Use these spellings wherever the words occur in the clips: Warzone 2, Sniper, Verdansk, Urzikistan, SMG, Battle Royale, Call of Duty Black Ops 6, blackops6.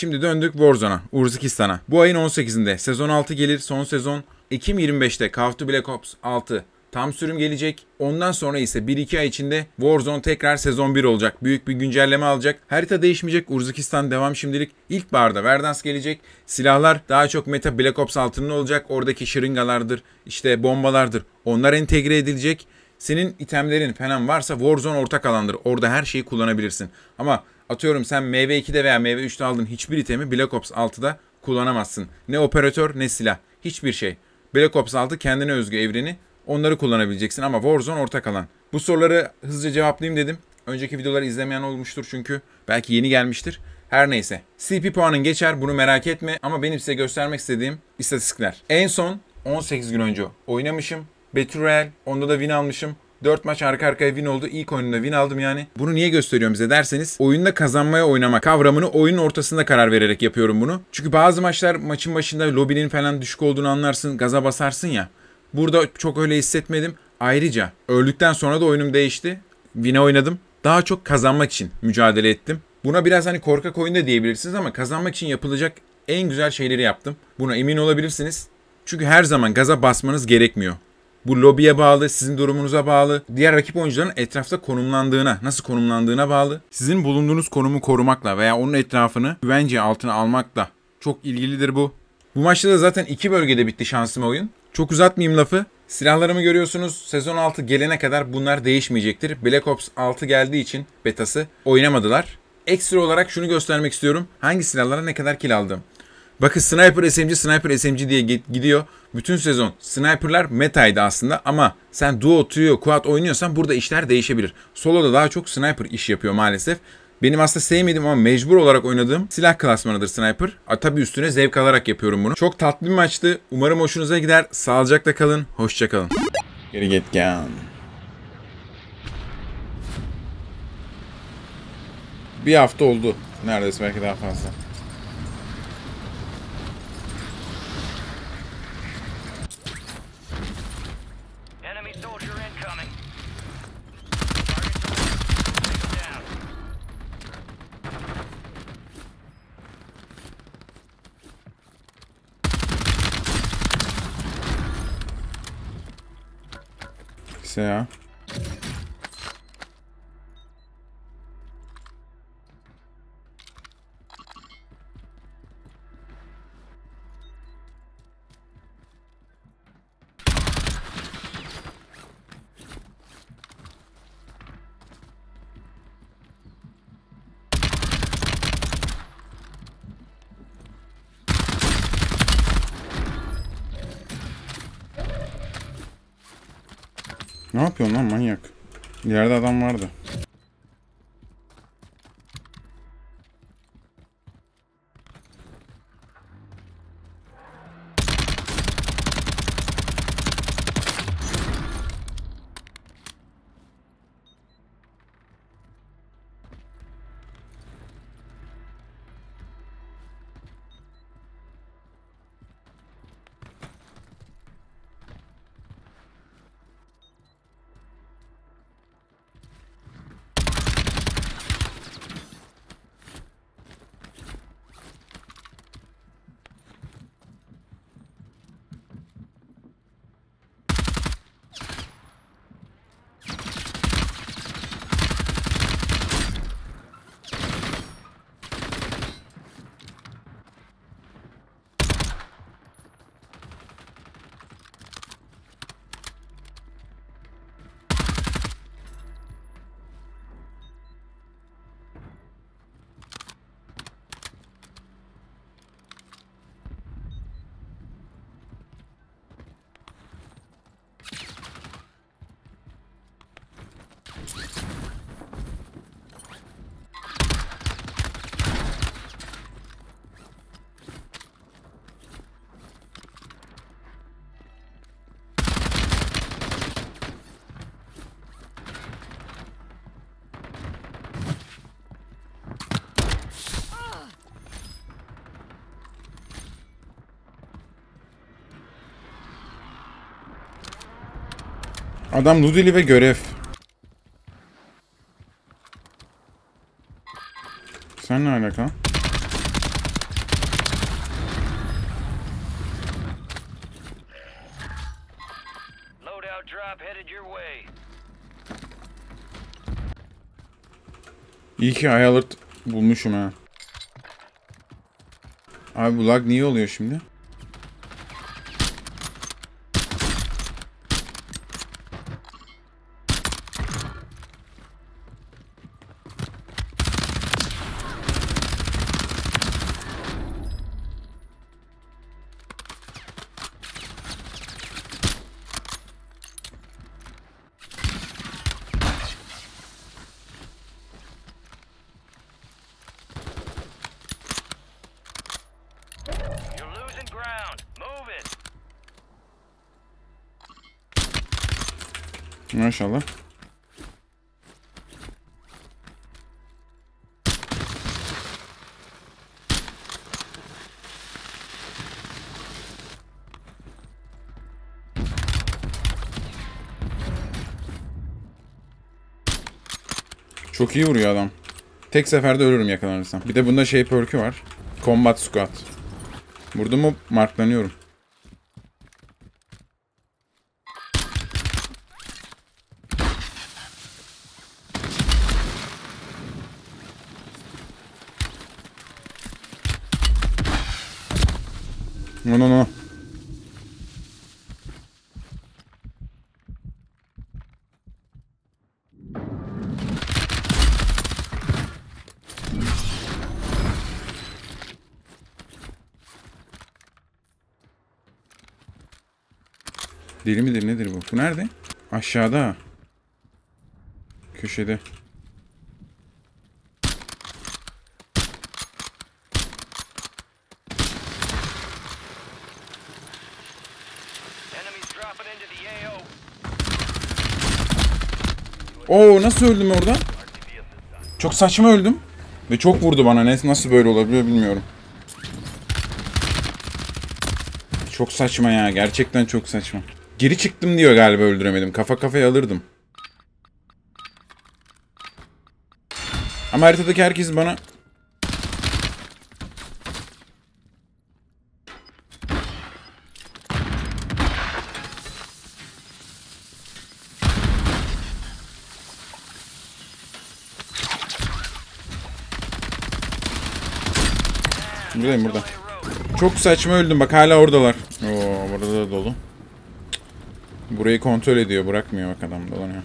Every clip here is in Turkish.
Şimdi döndük Warzone'a, Urzikistan'a. Bu ayın 18'inde sezon 6 gelir. Son sezon Ekim 25'te Call of Duty Black Ops 6 tam sürüm gelecek. Ondan sonra ise 1-2 ay içinde Warzone tekrar sezon 1 olacak. Büyük bir güncelleme alacak. Harita değişmeyecek. Urzikistan devam şimdilik. İlkbaharda Verdansk gelecek. Silahlar daha çok meta Black Ops 6'nın olacak. Oradaki şırıngalardır, işte bombalardır. Onlar entegre edilecek. Senin itemlerin falan varsa Warzone ortak alandır. Orada her şeyi kullanabilirsin. Ama atıyorum sen MV2'de veya MV3'te aldığın hiçbir itemi Black Ops 6'da kullanamazsın. Ne operatör ne silah. Hiçbir şey. Black Ops 6 kendine özgü evreni. Onları kullanabileceksin ama Warzone ortak alan. Bu soruları hızlıca cevaplayayım dedim. Önceki videoları izlemeyen olmuştur çünkü. Belki yeni gelmiştir. Her neyse. CP puanın geçer, bunu merak etme. Ama benim size göstermek istediğim istatistikler. En son 18 gün önce oynamışım. Battle Royale, onda da win almışım. 4 maç arka arkaya win oldu. İlk oyununda win aldım yani. Bunu niye gösteriyorum size derseniz, oyunda kazanmaya oynama kavramını oyunun ortasında karar vererek yapıyorum bunu. Çünkü bazı maçlar maçın başında lobinin falan düşük olduğunu anlarsın, gaza basarsın ya. Burada çok öyle hissetmedim. Ayrıca öldükten sonra da oyunum değişti. Win'e oynadım. Daha çok kazanmak için mücadele ettim. Buna biraz hani korkak oyunda diyebilirsiniz ama kazanmak için yapılacak en güzel şeyleri yaptım. Buna emin olabilirsiniz. Çünkü her zaman gaza basmanız gerekmiyor. Bu lobiye bağlı, sizin durumunuza bağlı, diğer rakip oyuncuların etrafta konumlandığına, nasıl konumlandığına bağlı. Sizin bulunduğunuz konumu korumakla veya onun etrafını güvence altına almakla çok ilgilidir bu. Bu maçta da zaten iki bölgede bitti şansım oyun. Çok uzatmayayım lafı. Silahlarımı görüyorsunuz. Sezon 6 gelene kadar bunlar değişmeyecektir. Black Ops 6 geldiği için betası oynamadılar. Ekstra olarak şunu göstermek istiyorum. Hangi silahlara ne kadar kill aldım? Bakın Sniper SMG, Sniper SMG diye gidiyor. Bütün sezon Sniper'lar metaydı aslında ama sen duo, trio, quad oynuyorsan burada işler değişebilir. Solo'da daha çok Sniper iş yapıyor maalesef. Benim aslında sevmediğim ama mecbur olarak oynadığım silah klasmanıdır Sniper. Tabii üstüne zevk alarak yapıyorum bunu. Çok tatlı bir maçtı. Umarım hoşunuza gider. Sağlıcakla kalın. Hoşça kalın. Geri git gel. Bir hafta oldu. Neredeyse belki daha fazla. Ya. Ne yapıyorsun lan manyak? İleride adam vardı. Adam Ludili ve görev. Sen ne alaka? İyi ki ayalert bulmuşum ha. Abi bu lag niye oluyor şimdi? Maşallah. Çok iyi vuruyor adam. Tek seferde ölürüm yakalanırsam. Bir de bunda şey perk'ü var. Combat Squad. Vurdum mu marklanıyorum. No. Deli midir nedir bu? Bu nerede? Aşağıda. Köşede. Oo, nasıl öldüm orada? Çok saçma öldüm. Ve çok vurdu bana. Nasıl böyle olabiliyor bilmiyorum. Çok saçma ya. Gerçekten çok saçma. Geri çıktım diyor galiba, öldüremedim. Kafa kafaya alırdım. Ama haritadaki herkes bana... Buradayım, burada. Çok saçma öldüm. Bak hala oradalar. Oo, burada da dolu. Burayı kontrol ediyor. Bırakmıyor bak, adam dolanıyor.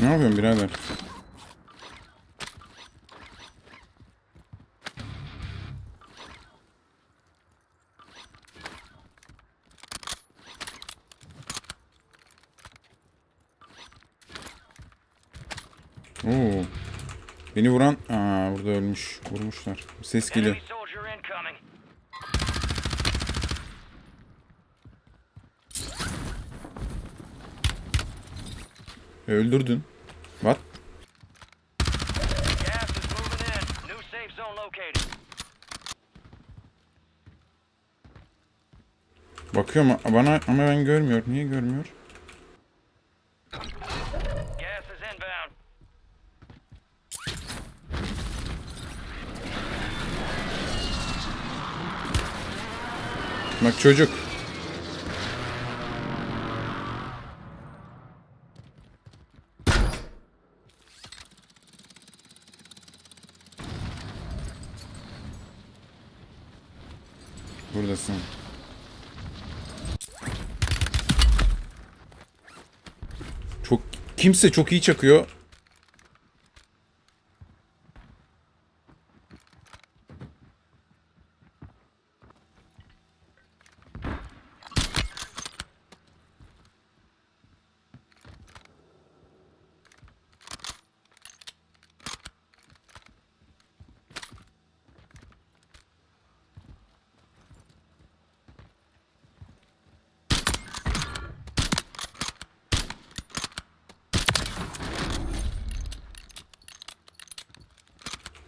Ne yapıyorsun birader? Oo. Beni vuran, burada ölmüş. Vurmuşlar. Ses geliyor. Öldürdün. What? Bakıyor mu bana, ama ben görmüyorum. Niye görmüyor? Bak çocuk. Buradasın. Çok kimse çok iyi çakıyor.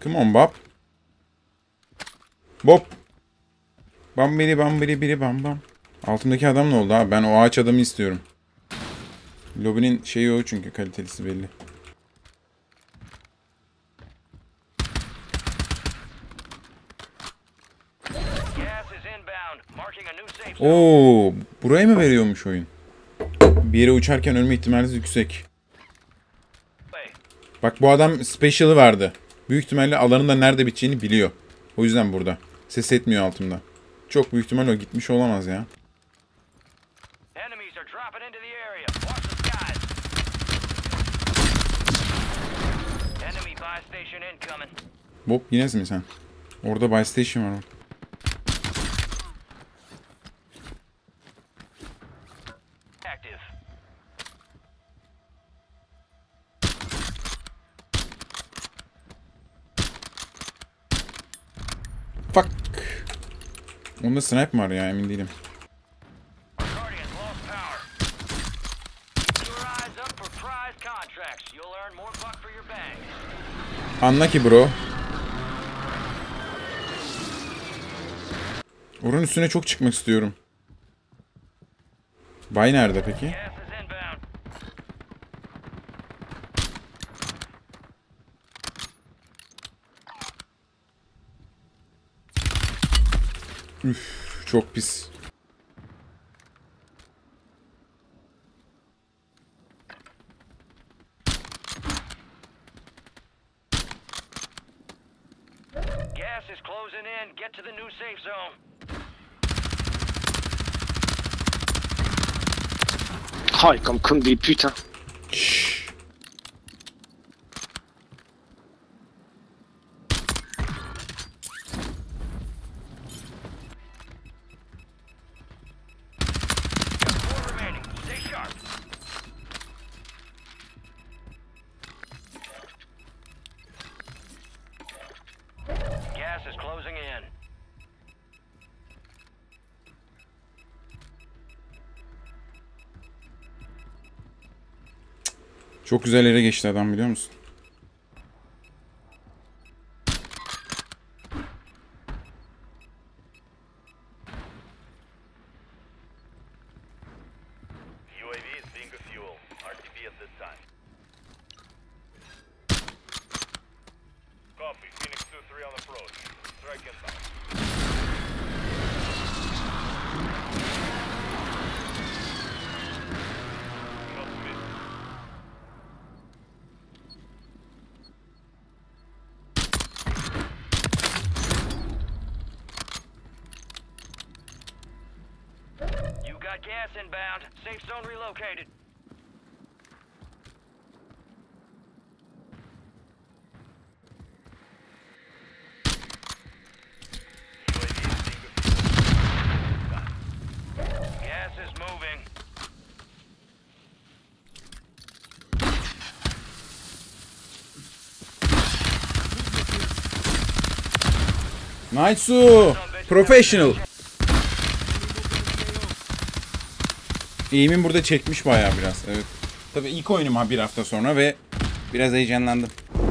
Come on, Bob. Bob. Bam biri bam biri biri bam bam. Altındaki adam ne oldu abi? Ben o ağaç adamı istiyorum. Lobinin şeyi o çünkü, kalitelisi belli. Oo, buraya mı veriyormuş oyun? Bir yere uçarken ölme ihtimaliniz yüksek. Bak bu adam special'ı vardı. Büyük ihtimalle alanında nerede biteceğini biliyor. O yüzden burada. Ses etmiyor altımda. Çok büyük ihtimal o gitmiş olamaz ya. Bob yine mi sen? Orada buy station var. Fuck. Onda sniper var ya, emin değilim. Anla ki bro. Oranın üstüne çok çıkmak istiyorum. Bay nerede peki? Üf, çok pis. Gas is closing in. Get to the new safe zone. Hi, comme des putains. Çok güzel yere geçti adam, biliyor musun? Gas inbound. Safe zone relocated. Gas is moving. Nice, professional. Eğimim burada çekmiş bayağı biraz. Evet. Tabii ilk oyunum bir hafta sonra ve biraz heyecanlandım.